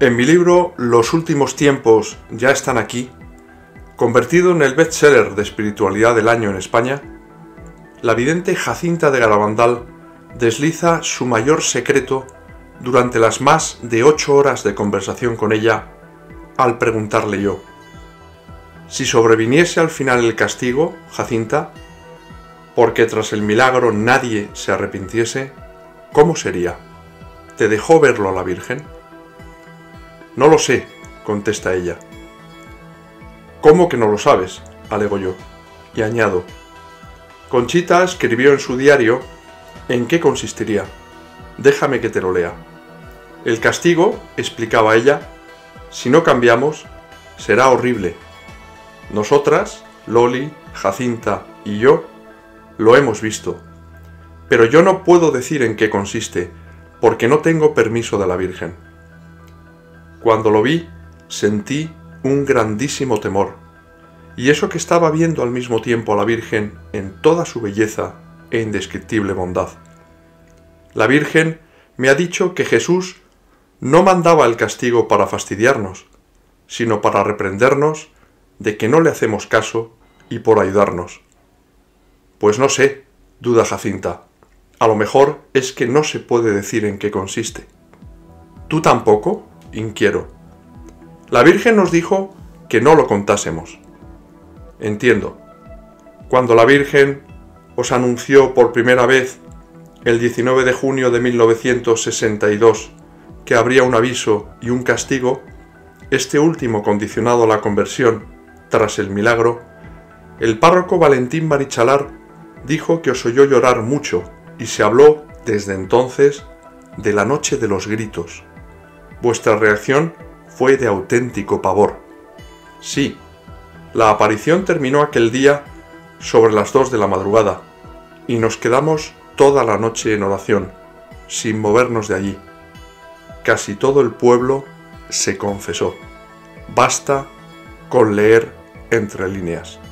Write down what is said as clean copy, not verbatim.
En mi libro Los Últimos Tiempos ya están aquí, convertido en el bestseller de espiritualidad del año en España, la vidente Jacinta de Garabandal desliza su mayor secreto durante las más de 8 horas de conversación con ella al preguntarle yo: si sobreviniese al final el castigo, Jacinta, porque tras el milagro nadie se arrepintiese, ¿cómo sería? ¿Te dejó verlo la Virgen? No lo sé, contesta ella. ¿Cómo que no lo sabes?, alego yo, y añado: Conchita escribió en su diario en qué consistiría. Déjame que te lo lea. El castigo, explicaba ella, si no cambiamos, será horrible. Nosotras, Loli, Jacinta y yo, lo hemos visto. Pero yo no puedo decir en qué consiste, porque no tengo permiso de la Virgen. Cuando lo vi, sentí un grandísimo temor, y eso que estaba viendo al mismo tiempo a la Virgen en toda su belleza e indescriptible bondad. La Virgen me ha dicho que Jesús no mandaba el castigo para fastidiarnos, sino para reprendernos de que no le hacemos caso y por ayudarnos. Pues no sé, duda Jacinta, a lo mejor es que no se puede decir en qué consiste. ¿Tú tampoco?, inquiero. La Virgen nos dijo que no lo contásemos. Entiendo. Cuando la Virgen os anunció por primera vez, el 19 de junio de 1962, que habría un aviso y un castigo, este último condicionado a la conversión tras el milagro, el párroco Valentín Marichalar dijo que os oyó llorar mucho y se habló desde entonces de la noche de los gritos. Vuestra reacción fue de auténtico pavor. Sí, la aparición terminó aquel día sobre las 2 de la madrugada y nos quedamos toda la noche en oración, sin movernos de allí. Casi todo el pueblo se confesó. Basta con leer entre líneas.